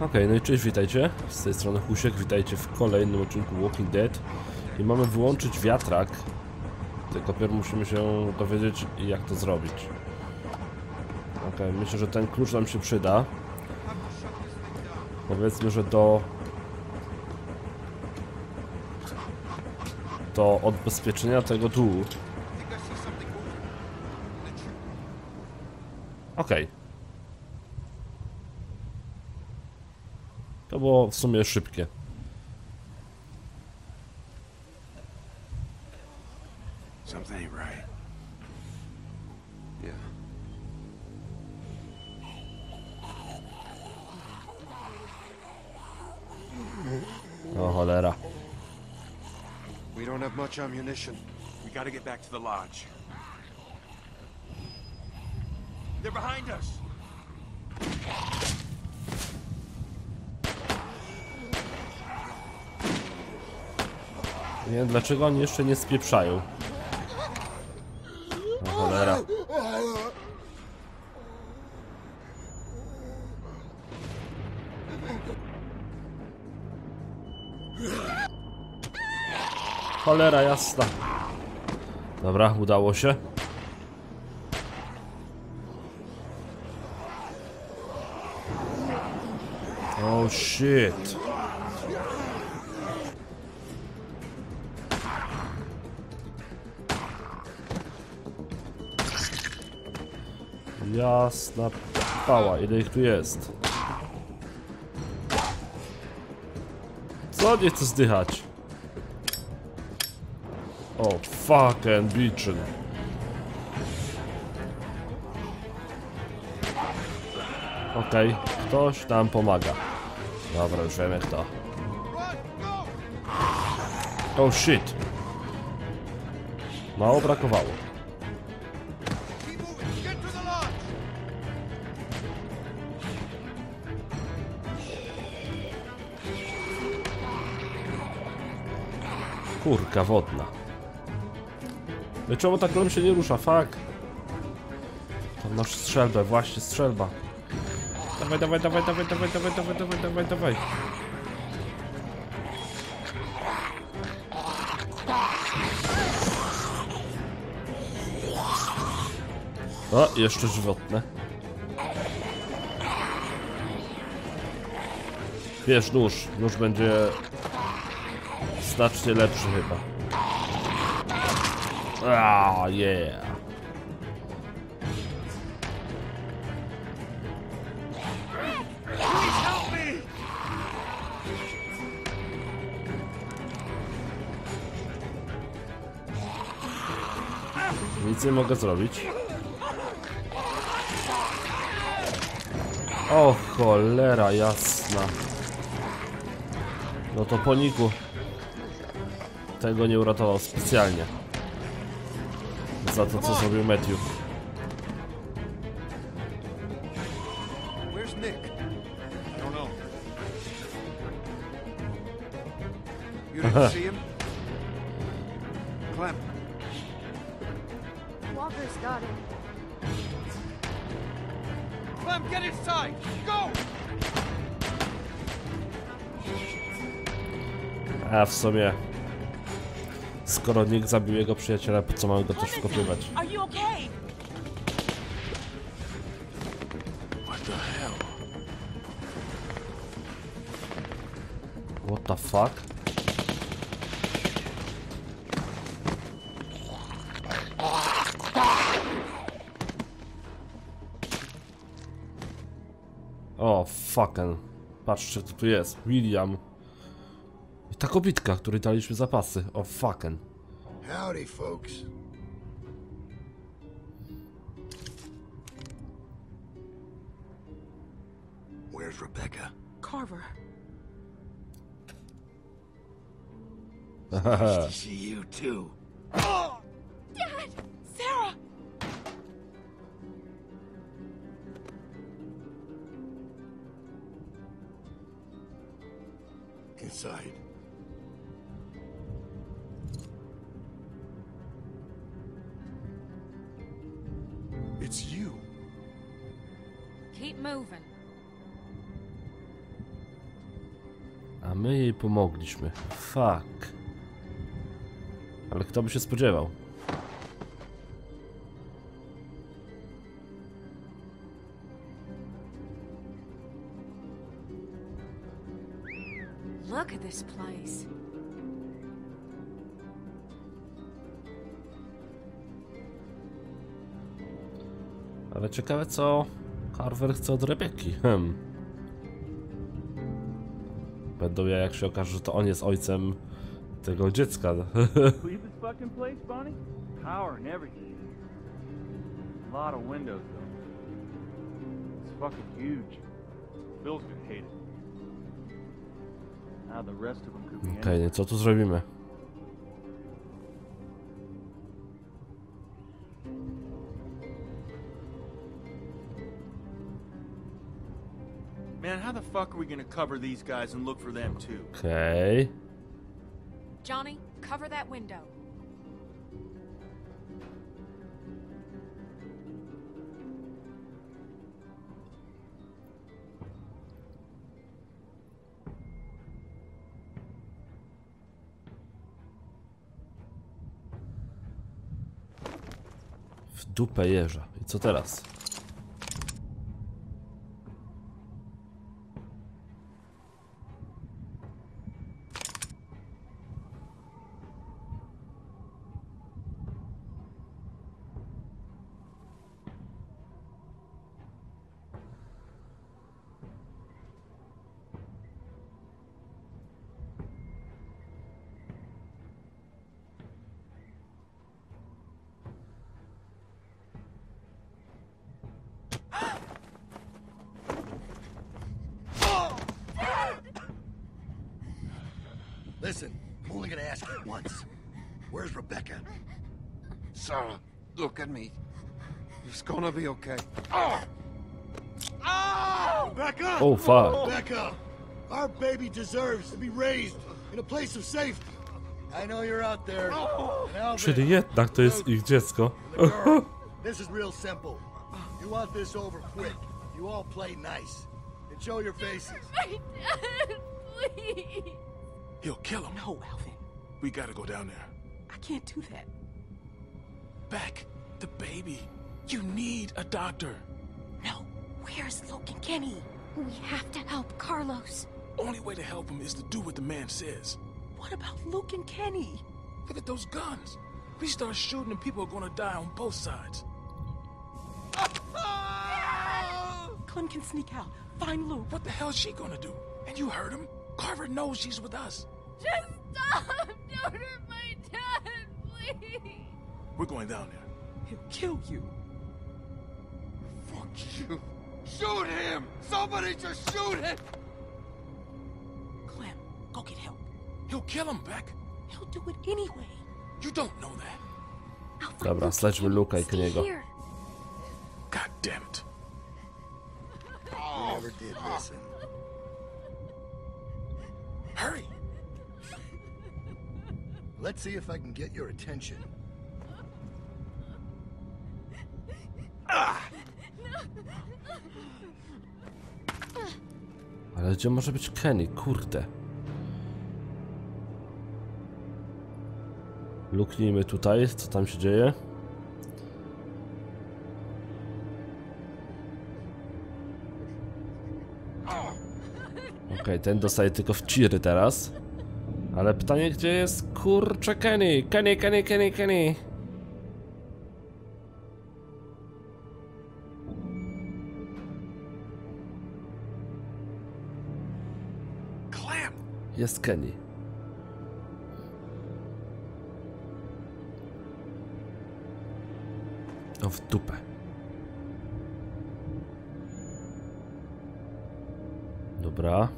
Okej, no i cześć, witajcie. Z tej strony Husiek, witajcie w kolejnym odcinku Walking Dead. I mamy wyłączyć wiatrak. Tylko pierw musimy się dowiedzieć, jak to zrobić. Okej, myślę, że ten klucz nam się przyda. Powiedzmy, że do odbezpieczenia tego tu. Okej. To było w sumie szybkie. O cholera. We don't have much ammunition. We got to get back to the lodge. They're behind us. Nie wiem, dlaczego oni jeszcze nie spieprzają. O cholera. Cholera jasna. Dobra, udało się. Oh shit. Jasna pała, ile ich tu jest? Co nie chcę zdychać? O, fucking bitchin. Okej, ktoś nam pomaga. Dobra, już wiemy kto. Oh shit. Mało brakowało. Kurka wodna. No czemu tak lom się nie rusza? Fuck. Tam masz strzelbę, właśnie strzelba. Dawaj, dawaj, dawaj, dawaj, dawaj, dawaj, dawaj, dawaj, dawaj, dawaj. O, jeszcze żywotne. Wiesz, nóż będzie znacznie lepszy chyba. Ah, yeah. Nic nie mogę zrobić. O cholera jasna. No to po niku. Tego nie uratował specjalnie. Za to, co zrobił Matthew. A w sumie. Skoro Nick zabił jego przyjaciela, po co mamy go też wkopywać? What the fuck? O, fucking. Patrzcie, co tu jest. William. Ta kobitka, której daliśmy zapasy. O fucking. Howdy, folks. Where's Rebecca? Carver. Nice to see you too. Oh! Dad! Sarah! Inside. It's you. Keep moving. A my jej pomogliśmy. Fuck. Ale kto by się spodziewał? Look at this place. Ale ciekawe, co Carver chce od Rebeki. Będą ja, jak się okaże, że to on jest ojcem tego dziecka. Okej, co tu zrobimy? Man, how the fuck are we gonna cover these guys and look for them too? Okay. Johnny, cover that window. W dupę jeża. I co teraz? Listen, I'm only gonna ask you once. Where's Rebecca? Sarah, look at me. It's gonna be okay. Oh! Oh! Rebecca! Oh, fuck. Rebecca, our baby deserves to be raised in a place of safety. I know you're out there. Czyli jednak to jest ich dziecko. This is real simple. You want this over quick. You all play nice. And show your faces. Please. He'll kill him. No, Alvin. We gotta go down there. I can't do that. Beck, the baby. You need a doctor. No. Where's Luke and Kenny? We have to help Carlos. Only way to help him is to do what the man says. What about Luke and Kenny? Look at those guns. We start shooting and people are gonna die on both sides. Clem can sneak out. Find Luke. What the hell is she gonna do? And you heard him? Carver knows she's with us. Just stop! Don't hurt my dad, please! We're going down there. He'll kill you. Fuck you. Shoot him! Somebody just shoot him! Clem, go get help. He'll kill him, Beck. He'll do it anyway. You don't know that. Dobra, sledźmy Luka i Kenny'ego. God damn it. I never did listen. Hurry! Let's see if I can get your attention. Ale gdzie może być Kenny? Kurde. Luknijmy tutaj, co tam się dzieje. Okej, ten dostaje tylko w ciry teraz. Ale pytanie, gdzie jest kurczę Kenny? Kenny. Jest Kenny. O w dupę. Dobra.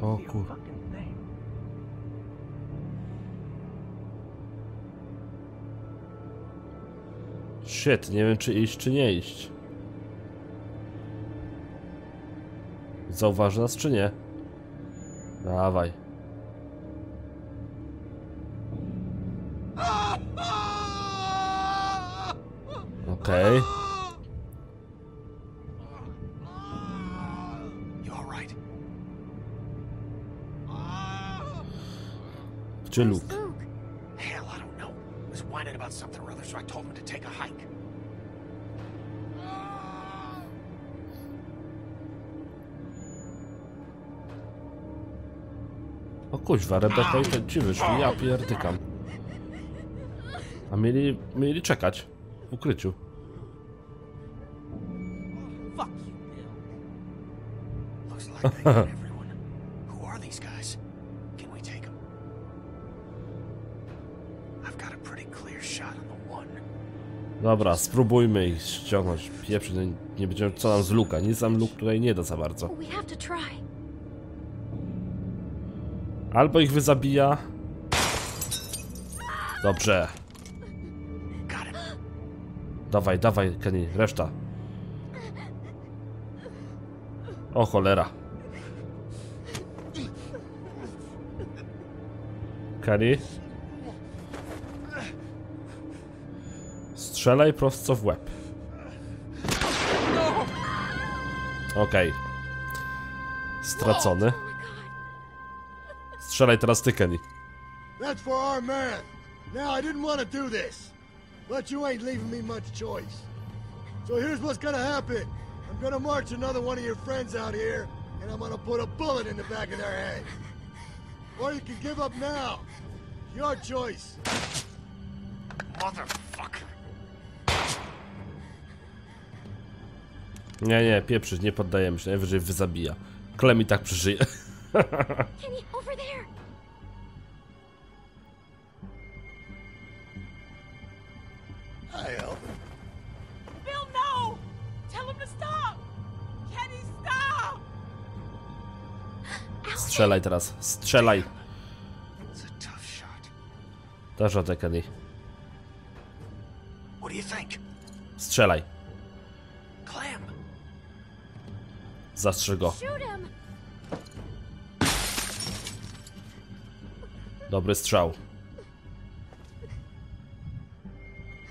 O kur... Shit, nie wiem czy iść, czy nie iść. Zauważy nas, czy nie? Dawaj. Okej. Okay. Gdzie Luke? O kuźwa, Rebecca i ten ci wyszli, ja pierdykam. A mieli czekać w ukryciu. Dobra, spróbujmy ich ściągnąć. Pieprzy, nie będziemy co nam z Luke'a. Nic nam Luke tutaj nie da za bardzo. Albo ich wyzabija. Dobrze. Dawaj, dawaj, Kenny, reszta. O cholera. Kenny. Strzelaj prosto w łeb. Okej. Okay. Stracony. Strzelaj teraz ty, Kenny. Nie, nie, pieprzyć, nie poddajemy się, najwyżej wyzabija. Clem i tak przeżyje. Strzelaj teraz, strzelaj! Dasz radę, Kenny. Strzelaj. Zastrzel go. Dobry strzał.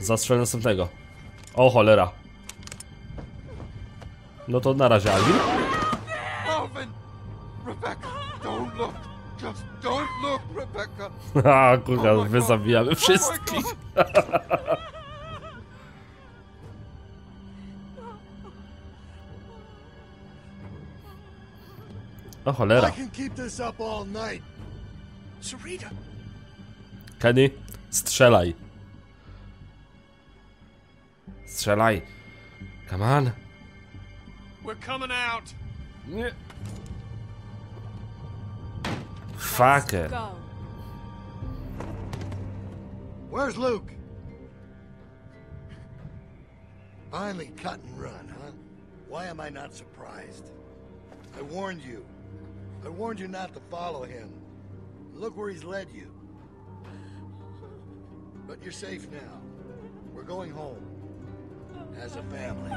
Zastrzel następnego. O cholera. No to na razie, Alvin. A kurwa, wy zabijamy wszystkich. O cholera. Kenny, strzelaj. Strzelaj. Come on. Nie. Fuck it. Where's Luke? Finally cut and run, huh? Why am I not surprised? I warned you. I warned you not to follow him. Look where he's led you. But you're safe now. We're going home. As a family.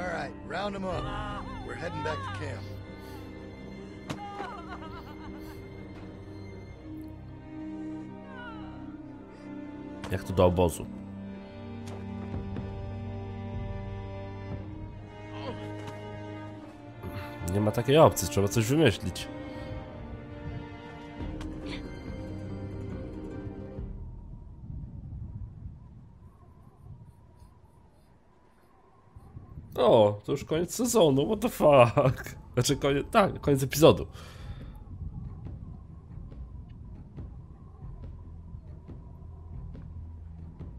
Alright, round him up. We're heading back to camp. Jak to do obozu? Nie ma takiej opcji, trzeba coś wymyślić. O, to już koniec sezonu, what the fuck? Znaczy koniec, tak, koniec epizodu.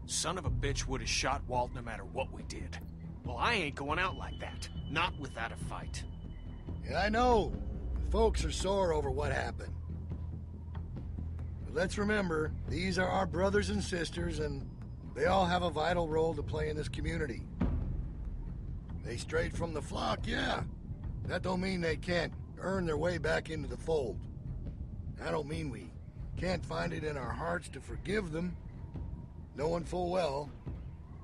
Son of a bitch would have shot Walt no matter what we did. Well, I ain't going out like that. Not without a fight. Yeah, I know. The folks are sore over what happened. But let's remember, these are our brothers and sisters, and they all have a vital role to play in this community. They strayed from the flock, yeah. That don't mean they can't earn their way back into the fold. That don't mean we can't find it in our hearts to forgive them. Knowing full well,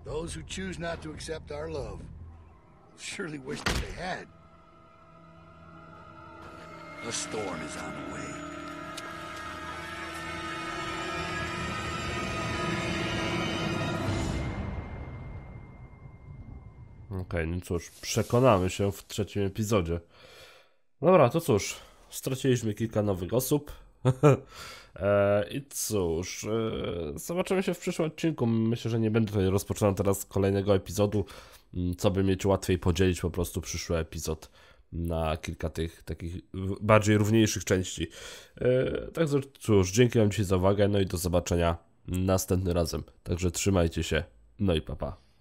those who choose not to accept our love surely wish that they had. A storm is on the way. Okej, no cóż, przekonamy się w trzecim epizodzie. Dobra, to cóż, straciliśmy kilka nowych osób. I cóż, zobaczymy się w przyszłym odcinku. Myślę, że nie będę tutaj rozpoczynał teraz kolejnego epizodu, co by mieć łatwiej podzielić po prostu przyszły epizod na kilka tych takich bardziej równiejszych części. Także cóż, dzięki wam dzisiaj za uwagę, no i do zobaczenia następnym razem. Także trzymajcie się, no i pa pa.